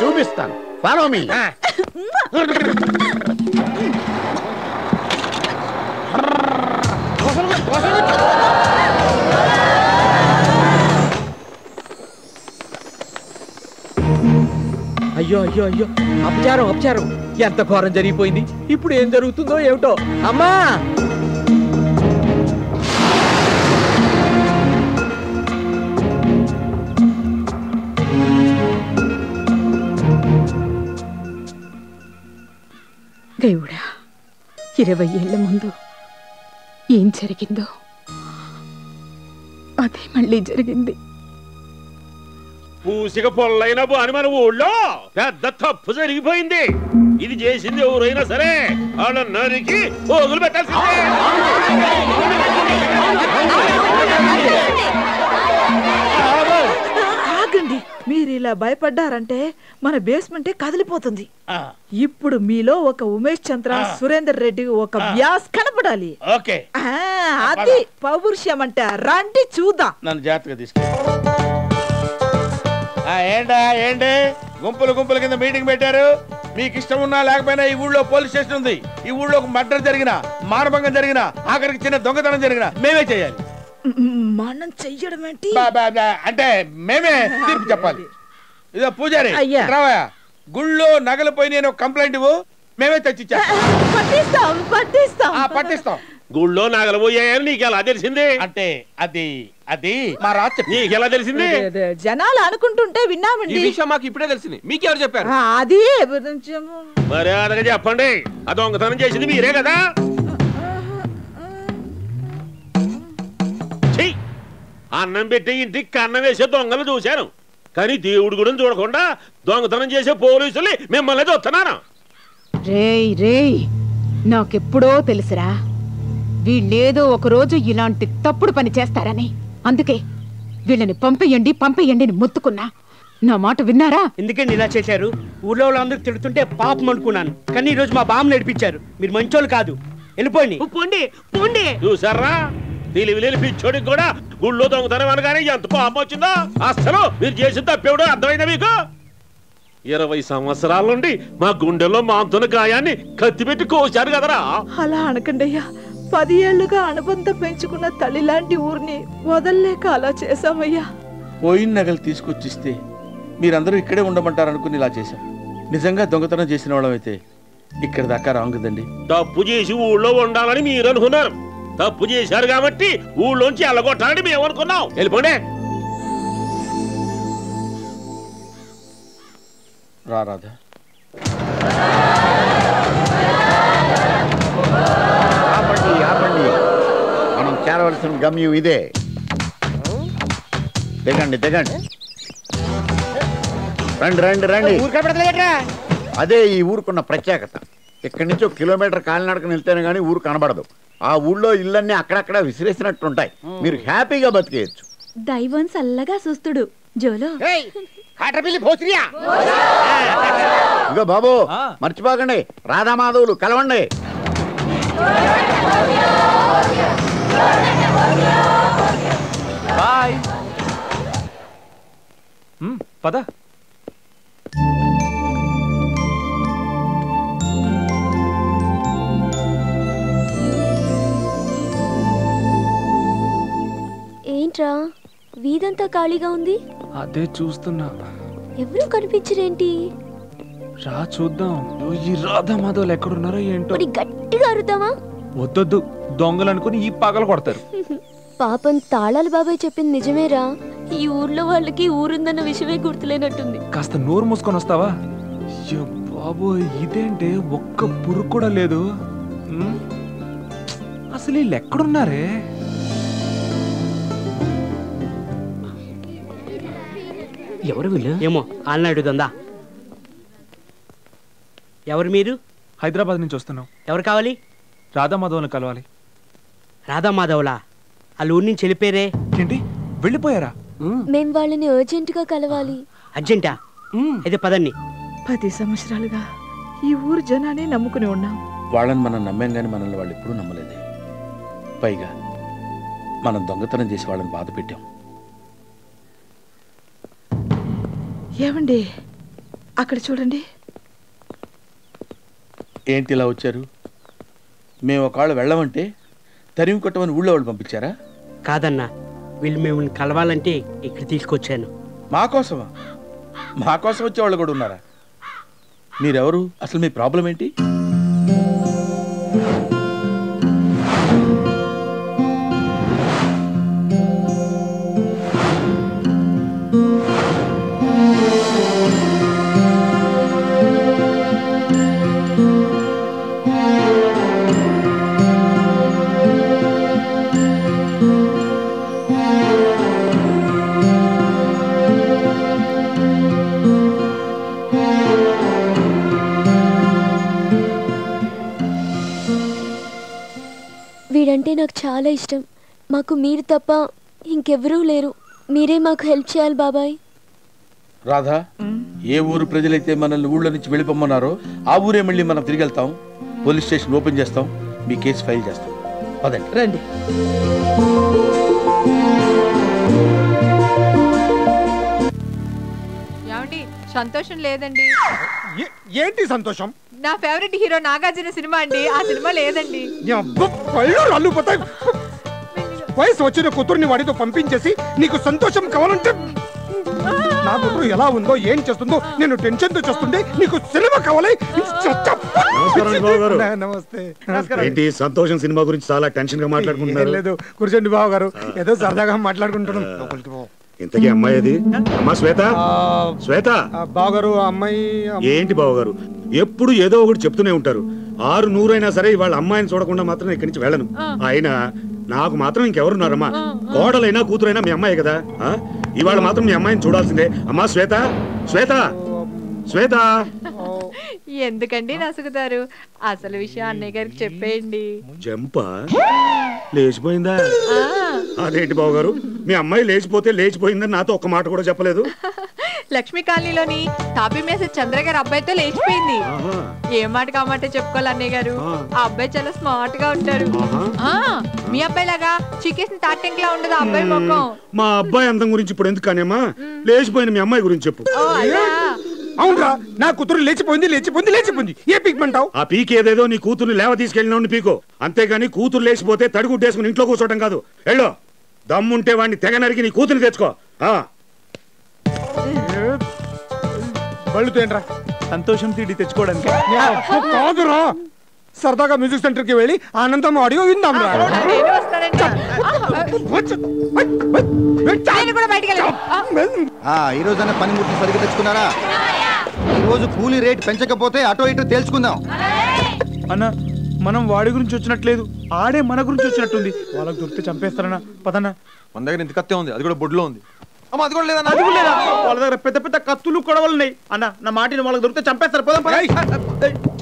చూపిస్తాను. Follow me. అయ్యో అయ్యో అయ్యో, అపచారం అపచారం, ఎంత ఘోరం జరిగిపోయింది. ఇప్పుడు ఏం జరుగుతుందో ఏమిటో. అమ్మా దేవుడా, 20 ఏళ్ల ముందు ఏం జరిగిందో అదే మళ్ళీ జరిగింది. పూసిక పొల్లైన అని మన ఊళ్ళో పెద్ద తప్పు జరిగిపోయింది. ఇది చేసింది ఎవరైనా సరే వాళ్ళ నరికి పోగులు పెట్టాల్సిందే. ఆగండి, మీరు ఇలా భయపడ్డారంటే మన బేస్మెంటే కదిలిపోతుంది. ఇప్పుడు మీలో ఒక ఉమేష్ చంద్ర, సురేందర్ రెడ్డి, ఒక వ్యాస్ కనపడాలి. అది పౌరుషం అంట. రండి చూద్దాం. నన్ను జాగ్రత్తగా తీసుకుంటా. ఏంటా ఏంటి గుంపులు గుంపుల కింద మీటింగ్ పెట్టారు? మీకు ఇష్టం ఉన్నా లేకపోయినా ఈ ఊళ్ళో పోలీస్ స్టేషన్ ఉంది. ఈ ఊళ్ళో ఒక మర్డర్ జరిగినా, మానభంగం జరిగినా, ఆఖరికి చిన్న దొంగతనం జరిగినా మేమే చేయాలి. మనం చెయ్యడం అంటే మేమే తీర్పు చెప్పాలి. ఇదో పూజారి రావయ్యా, గుళ్ళో నగలు పోయి నేను కంప్లైంట్ ఇవ్వు, మేమే తెచ్చిస్తాం. గుళ్ళో నగలు పోయాయని నీకు ఎలా తెలిసింది అంటే అది అది మా రాత్రి నీకు ఎలా తెలిసింది? జనాలు అనుకుంటుంటే విన్నామండి. ఈ విషయం మాకు ఇప్పుడే తెలిసింది. మీకెవరు చెప్పారు? అది మర్యాదగా చెప్పండి. ఆ దొంగతనం చేసింది మీరే కదా? అన్నం పెట్టి ఇంటికి కన్నం వేసే దొంగలు చూశాను, కానీ దేవుడు కూడా చూడకుండా దొంగతనం చేసే పోలీసుల్ని మిమ్మల్ని చూస్తున్నాను. రేయ్ రేయ్, నాకెప్పుడో తెలుసురా వీళ్ళేదో ఒకరోజు ఇలాంటి తప్పుడు పని చేస్తారని. అందుకే వీళ్ళని పంపేయండి పంపేయండి అని మొత్తుకున్నా. నా మాట విన్నారా? ఎందుకండి ఇలా చేశారు? ఊర్లో వాళ్ళందరికి తిడుతుంటే పాపం అనుకున్నాను, కానీ ఈ రోజు మా బామ్మ నడిపించారు. మీరు మంచోళ్ళు కాదు, వెళ్ళిపోండి. చూసారా పిచ్చోడికి కూడా గుళ్ళో దొంగతనం అనగానే ఎంత పాపం వచ్చిందో. అసలు మీరు చేసిన తప్పేవడో అర్థమైందా మీకు? 20 సంవత్సరాల నుండి మా గుండెల్లో మాంతున్న గాయాన్ని కత్తిపెట్టి కోశారు కదరా. అలా అనకండి అయ్యా, 10 ఏళ్లుగా అనుబంధం పెంచుకున్న తల్లి లాంటి ఊరిని వదల్లేక అలా చేశామయ్యా. పోయిన నగలు తీసుకొచ్చిస్తే మీరందరూ ఇక్కడే ఉండమంటారనుకుని ఇలా చేశాం. నిజంగా దొంగతనం చేసిన వాళ్ళమైతే ఇక్కడ దాకా రాంగదండి. తప్పు చేసి ఊళ్ళో ఉండాలని మీరు అనుకున్నారు, తప్పు చేశారు కాబట్టి ఊళ్ళోంచి అలగొట్టాలని మేము అనుకున్నాం. వెళ్ళిపోండి. రాధా చేరవలసిన గమ్యం ఇదే. దిగండి దిగండి, రండి రండి రండి. అదే ఈ ఊరుకున్న ప్రత్యేకత. ఇక్కడి నుంచి 1 కిలోమీటర్ కాలినడకని వెళ్తేనే కానీ ఊరు కనబడదు. ఆ ఊళ్ళో ఇళ్ళన్నీ అక్కడక్కడ విసిరేసినట్టుంటాయి. మీరు హ్యాపీగా బతికేయచ్చు. దైవం చల్లగా చూస్తుడు. జోలో ఇగో బాబు, మర్చిపోకండి, రాధామాధవులు కలవండి. పద. ఏంట్రా వీధంతా ఖాళీగా ఉంది? అదే చూస్తున్నా, ఎవరు కనిపించరేంటి? రా చూద్దాం. ఈ రాధామాధవులు ఎక్కడున్నారో ఏంటో. గట్టిగా అరుద్దామా? వద్దొద్దు, దొంగలు అనుకుని ఈ పగలు కొడతారు. పాపం తాళాల బాబాయ్ చెప్పింది నిజమేరా. ఈ ఊర్లో వాళ్ళకి ఊరుందన్న విషయమే గుర్తులేనట్టుంది. కాస్త నోరు మూసుకొని వస్తావా? బాబోయ్, ఇదేంటే ఒక్క పురుగు కూడా లేదు. అసలు వీళ్ళు ఎక్కడున్నారే? ఎవరు వీళ్ళు? ఏమో ఆల్నాడు దందా. ఎవరు మీరు? హైదరాబాద్ నుంచి వస్తున్నాం. ఎవరు కావాలి? రాధామాధవులను కలవాలి. రాధామాధవులా? వాళ్ళు ఊరి నుంచి వెళ్ళిపోయారే. ఏంటి, వెళ్ళిపోయారా? మేము వాళ్ళని అర్జెంటుగా కలవాలి. అర్జెంటా? అయితే పదండి. 10 సంవత్సరాలుగా ఈ ఊరు జనాన్ని నమ్ముకుని ఉన్నాం. వాళ్ళని మనం నమ్మేం కానీ మనల్ని వాళ్ళు ఎప్పుడూ నమ్మలేదే. పైగా మనం దొంగతనం చేసి వాళ్ళని బాధ పెట్టాం. ఏమండి, అక్కడ చూడండి. ఏంటి ఇలా వచ్చారు? మేము ఒకళ్ళు వెళ్ళమంటే తరిమి కొట్టమని ఊళ్ళో వాళ్ళు పంపించారా? కాదన్నా, వీళ్ళు మేము కలవాలంటే ఇక్కడ తీసుకొచ్చాను. మా కోసమా? మా కోసం వచ్చేవాళ్ళు కూడా ఉన్నారా? మీరెవరు? అసలు మీ ప్రాబ్లం ఏంటి? वीडंटे नाकु चाला इष्टं माकु मीरु तप्प इंकेवरू लेरु मीरे माकु हेल्प चेयाली बाबाय్ राधा ये ऊरु प्रजलैते मनल्नि ऊళ్ళ నుంచి వెళ్ళిపోమన్నారో ఆ ఊరే మళ్ళీ మనం తిరిగి వెళ్తాం పోలీస్ స్టేషన్ ఓపెన్ చేస్తాం మీ కేసు ఫైల్ చేస్తాం పదండి రండి యావండి సంతోషం లేదండి ఏంటి సంతోషం నా ఫేవరెట్ హీరో నాగార్జున సినిమా అండి ఆ సినిమా లేదండి నేను అబ్బ పళ్ళు రల్లు పోతాయి వయసు వచ్చిన కూతుర్ని వాడితో పంపించేసి నీకు సంతోషం కావాలంటే నా కూతురు ఎలా ఉందో ఏం చేస్తుందో నేను టెన్షన్ తో చూస్తుంటే నీకు సినిమా కావాలి నమస్కారం నమస్తే నమస్కారం ఏంటి సంతోషం సినిమా గురించి చాలా టెన్షన్ గా మాట్లాడుకుంటున్నారు లేదు కూర్చోండి బావ గారు ఏదో సరదాగా మాట్లాడుకుంటున్నాం ఇంతకీ అమ్మాయి అది అమ్మా శ్వేత శ్వేత బావ గారు అమ్మాయి ఏంటి బావ గారు ఎప్పుడు ఏదో ఒకటి చెప్తూనే ఉంటారు 600 అయినా సరే వాళ్ళ అమ్మాయిని చూడకుండా మాత్రం ఇక్కడి నుంచి వెళ్ళను అయినా నాకు మాత్రం ఇంకెవరున్నారమ్మా కోడలైనా కూతురైనా మీ అమ్మాయి కదా ఇవాళ మాత్రం మీ అమ్మాయిని చూడాల్సిందే అమ్మా శ్వేత శ్వేత శ్వేత ఎందుకండి నసుగుతారు అసలు విషయం అన్నయ్య గారికి చెప్పేయండి జంపా లేచిపోయిందా అదేంటి బావ గారు మీ అమ్మాయి లేచిపోతే లేచిపోయిందని నాతో ఒక్క మాట కూడా చెప్పలేదు లక్ష్మీ కాలనీలోని తాపీ మేస చంద్రగారు అబ్బాయితో లేచిపోయింది ఏ మాట కామాట చెప్పుకోవాలి అన్నయ్య గారు ఆ అబ్బాయి చాలా స్మార్ట్ గా ఉంటారు మీ అబ్బాయి లాగా చికేసిన తాటెంకలా ఉండదు అబ్బాయి మొఖం మా అబ్బాయి అందం గురించి ఇప్పుడు ఎందుకు కానేమా లేచిపోయిన మీ అమ్మాయి గురించి చెప్పు అవునరా నా కూతురు లేచిపోయింది లేచిపోయింది లేచిపోయింది ఏ పీక్మంటావు ఆ పీక్ ఏదేదో నీ కూతురు లేవ తీసుకెళ్ళినోని పీకో అంతేగాని కూతురు లేచిపోతే తడిగుడ్డేసుకుని ఇంట్లో కూర్చోవడం కాదు ఎళ్ళో దమ్ముంటే వాడిని తెగ నరికి నీ కూతురు తెచ్చుకో బళ్ళుతేంట్రా సంతోషం తీడి తెచ్చుకోవడానికి కాదురా సరదాగా మ్యూజిక్ సెంటర్ కి వెళ్ళి ఆనందం ఆడియో విందాం రా ఈ రోజైనా పనిముట్లు సరిగ్గా తెచ్చుకున్నారా ఈరోజు కూలీ రేట్ పెంచకపోతే అటో ఇటో తేల్చుకుందాం అన్న మనం వాడి గురించి వచ్చినట్లేదు ఆడే మన గురించి వచ్చినట్టుంది వాళ్ళకి దొరికితే చంపేస్తారన్నా పదన్నా మన దగ్గర ఇంత కత్తే ఉంది అది కూడా బొడ్లో ఉంది అమ్మ అది కూడా లేదా అది కూడా లేదా వాళ్ళ దగ్గర పెద్ద పెద్ద కత్తులు కొడవలు ఉన్నాయి అన్న నా మాటిని వాళ్ళకి దొరికితే చంపేస్తారు పోదాం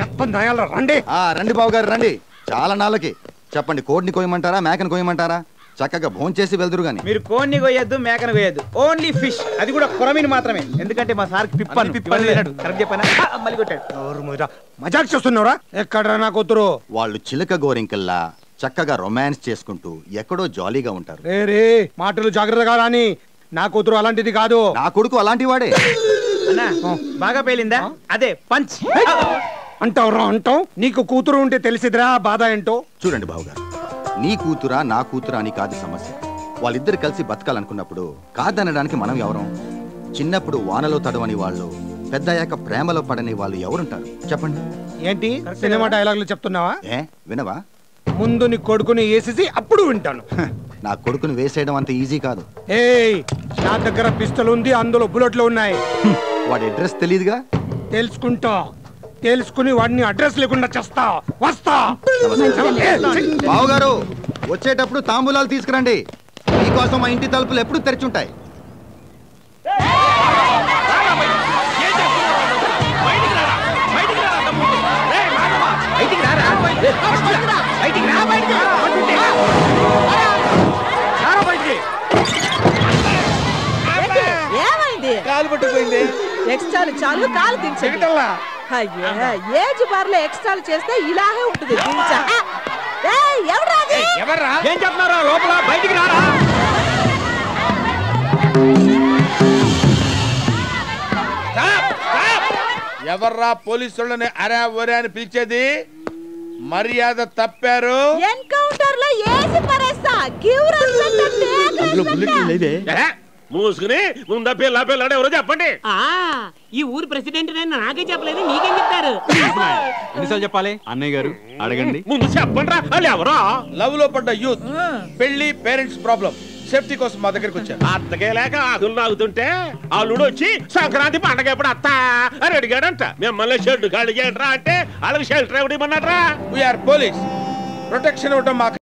చెప్పండి నాయాలరా రండి రండి బాబు గారు రండి చాలా నాళ్ళకి చెప్పండి కోడిని కోయమంటారా మేకను కోయమంటారా చక్కగా భోజనం చేసి వెళ్దురు గాని మీరు కోడిని కోయద్దు మేకను కోయద్దు ఓన్లీ ఫిష్ అది కూడా కొరమీని మాత్రమే ఎందుకంటే మా సార్కి పిప్పని పిప్పని కరెక్ట్ చెప్పానా మళ్ళీ కొట్టాడు మజాక్ చేస్తున్నారా ఎక్కడరా నా కూతురు వాళ్ళు చిలక గోరింకల్లా చక్కగా రొమాన్స్ చేసుకుంటూ ఎక్కడో జాలీగా ఉంటారు రే రే మాటలు జాగ్రత్తగా రాని నా కూతురు అలాంటిది కాదు నా కొడుకు అలాంటి వాడే అన్నా బాగా పేలిందా అదే పంచ్ అంటావురా అంటావు నీకు కూతురు ఉంటే తెలిసిదిరా బాధ ఏంటో చూడండి బావగారు నీ కూతురా నా కూతురా అని కాదు సమస్య వాళ్ళిద్దరు కలిసి బతకాలనుకున్నప్పుడు కాదనడానికి మనం ఎవరం చిన్నప్పుడు వానలో తడవని వాళ్ళు పెద్దయ్యాక ప్రేమలో పడని వాళ్ళు ఎవరుంటారు చెప్పండి ఏంటి సినిమా డైలాగులు చెప్తున్నావా ఏ వినవా ముందు నీ కొడుకుని వేసేసి అప్పుడు వింటాను నా కొడుకుని వేసేయడం అంత ఈజీ కాదు ఏయ్ నా దగ్గర పిస్టల్ ఉంది అందులో బుల్లెట్లు ఉన్నాయి వాడి అడ్రస్ తెలియదుగా తెలుసుకుంటా తెలుసుకుని వాడిని అడ్రస్ లేకుండా చేస్తా వస్తా బావగారు వచ్చేటప్పుడు తాంబూలాలు తీసుకురండి మీకోసం మా ఇంటి తలుపులు ఎప్పుడు తెరిచి ఉంటాయి ఎవర్రా పోలీసుల్ని అరా ఒరే అని పిలిచేది మర్యాద తప్పారు ఎన్కౌంటర్ లో ఏసి పరేస్తా గివరస్ అంటే అందులో బుల్లెట్ లేదే మూసుకుని ముందా పిల్ల పిల్ల అడే ఎవరో చెప్పండి ఆ ఈ ఊరు ప్రెసిడెంట్ నేను నాకే చెప్పలేదు నీకేం చెప్తారు ఎన్నిసార్లు చెప్పాలి అన్నయ్య గారు అడగండి ముందు చెప్పండిరా వాళ్ళు ఎవరో లవ్ లో పడ్డ యూత్ పెళ్లి పేరెంట్స్ ప్రాబ్లం सेफ्टी को संक्रांति पंडगे मिम्मेल्ली प्रोटेक्शन